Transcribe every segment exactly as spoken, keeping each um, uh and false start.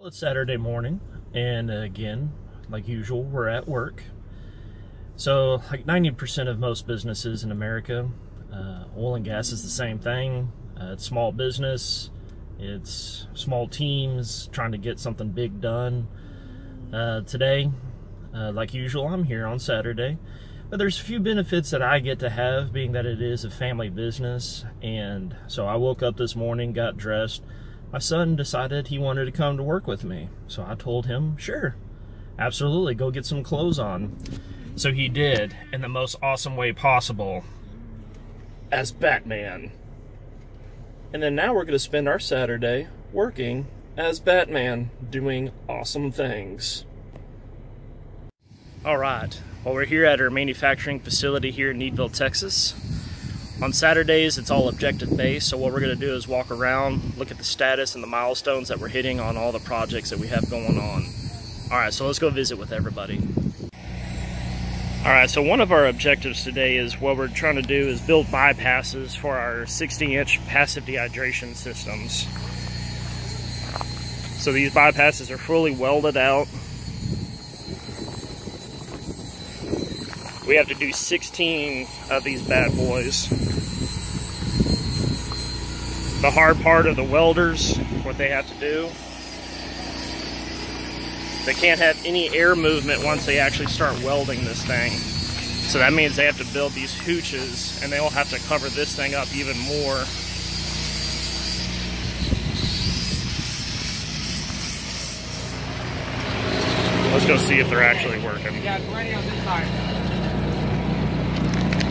Well, it's Saturday morning, and again, like usual, we're at work. So like ninety percent of most businesses in America, uh, oil and gas is the same thing. Uh, it's small business, it's small teams trying to get something big done. Uh, today, uh, like usual, I'm here on Saturday, but there's a few benefits that I get to have being that it is a family business. And so I woke up this morning, got dressed. My son decided he wanted to come to work with me. So I told him, sure, absolutely, go get some clothes on. So he did, in the most awesome way possible, as Batman. And then now we're going to spend our Saturday working as Batman, doing awesome things. All right, well, we're here at our manufacturing facility here in Needville, Texas. On Saturdays, it's all objective-based, so what we're going to do is walk around, look at the status and the milestones that we're hitting on all the projects that we have going on. All right, so let's go visit with everybody. All right, so one of our objectives today is what we're trying to do is build bypasses for our sixty inch passive dehydration systems. So these bypasses are fully welded out. We have to do sixteen of these bad boys. The hard part of the welders, what they have to do, they can't have any air movement once they actually start welding this thing. So that means they have to build these hooches, and they will have to cover this thing up even more. Let's go see if they're actually working. You got plenty on this side.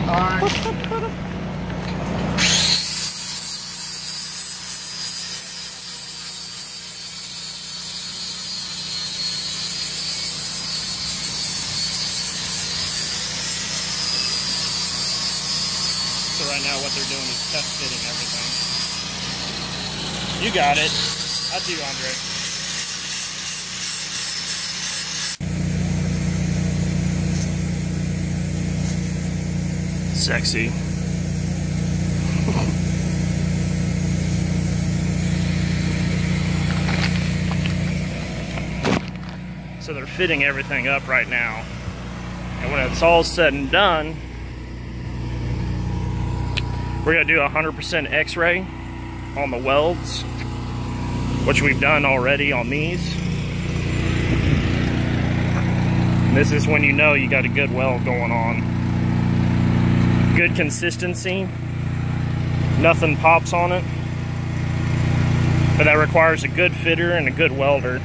All right. Right now what they're doing is test fitting everything. You got it. I do, Andre. Sexy. So they're fitting everything up right now. And when it's all said and done, we're going to do one hundred percent x-ray on the welds, which we've done already on these. And this is when you know you got a good weld going on. Good consistency. Nothing pops on it. But that requires a good fitter and a good welder.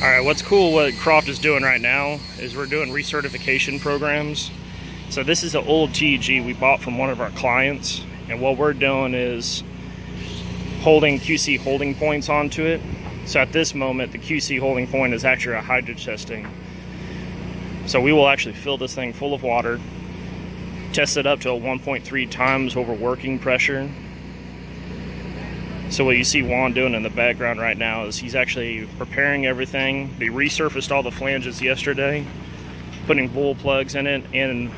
Alright, what's cool what Croft is doing right now is we're doing recertification programs. So this is an old T E G we bought from one of our clients, and what we're doing is holding Q C holding points onto it. So at this moment, the Q C holding point is actually a hydro testing. So we will actually fill this thing full of water, test it up to a one point three times over working pressure. So what you see Juan doing in the background right now is he's actually preparing everything. They resurfaced all the flanges yesterday, putting bull plugs in it, and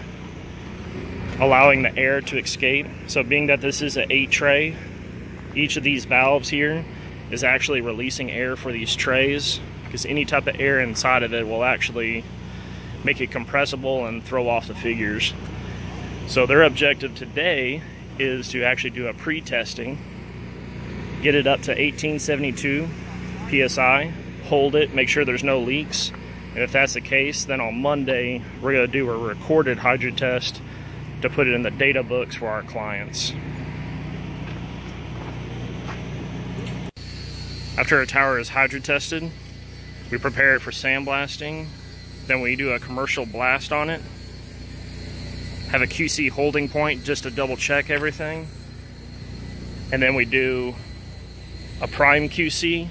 allowing the air to escape. So being that this is an eight tray, each of these valves here is actually releasing air for these trays, because any type of air inside of it will actually make it compressible and throw off the figures. So their objective today is to actually do a pre-testing, get it up to eighteen seventy-two P S I, hold it, make sure there's no leaks, and if that's the case, then on Monday we're going to do a recorded hydro test to put it in the data books for our clients. After a tower is hydro tested, we prepare it for sandblasting, then we do a commercial blast on it, have a Q C holding point just to double check everything, and then we do a prime Q C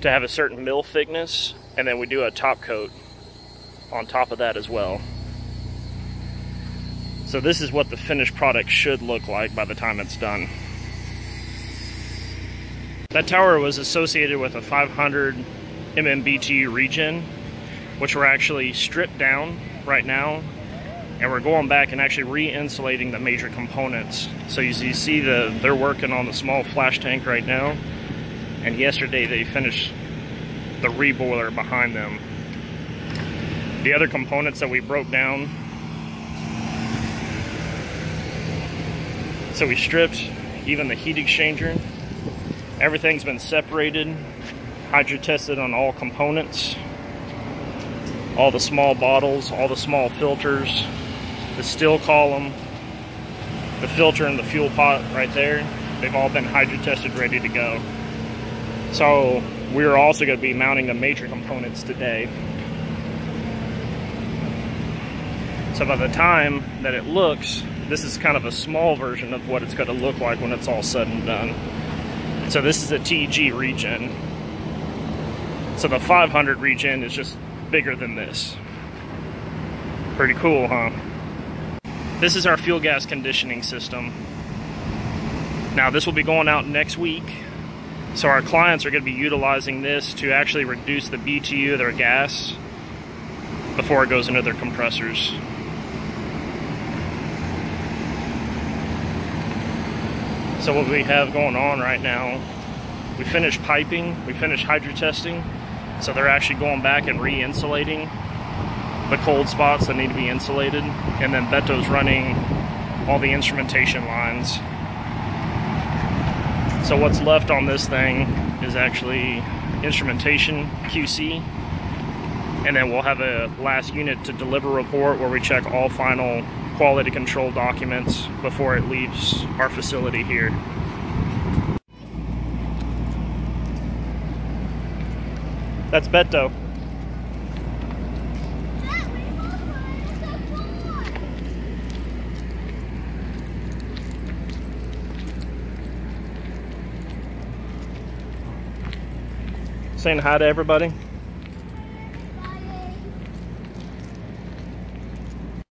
to have a certain mill thickness, and then we do a top coat on top of that as well. So this is what the finished product should look like by the time it's done. That tower was associated with a five hundred M M B T U regen, which we're actually stripped down right now, and we're going back and actually re-insulating the major components. So as you see, the, they're working on the small flash tank right now, and yesterday they finished the reboiler behind them. The other components that we broke down, so we stripped even the heat exchanger. Everything's been separated, hydro tested on all components, all the small bottles, all the small filters, the steel column, the filter and the fuel pot right there. They've all been hydro tested, ready to go. So we're also going to be mounting the major components today. So by the time that it looks, this is kind of a small version of what it's going to look like when it's all said and done. So this is a T E G regen. So the five hundred regen is just bigger than this. Pretty cool, huh? This is our fuel gas conditioning system. Now this will be going out next week. So our clients are going to be utilizing this to actually reduce the B T U of their gas before it goes into their compressors. So what we have going on right now, we finished piping, we finished hydro testing, so they're actually going back and re-insulating the cold spots that need to be insulated, and then Beto's running all the instrumentation lines. So what's left on this thing is actually instrumentation, Q C, and then we'll have a last unit to deliver report where we check all final quality control documents before it leaves our facility here. That's Beto. Saying hi to everybody.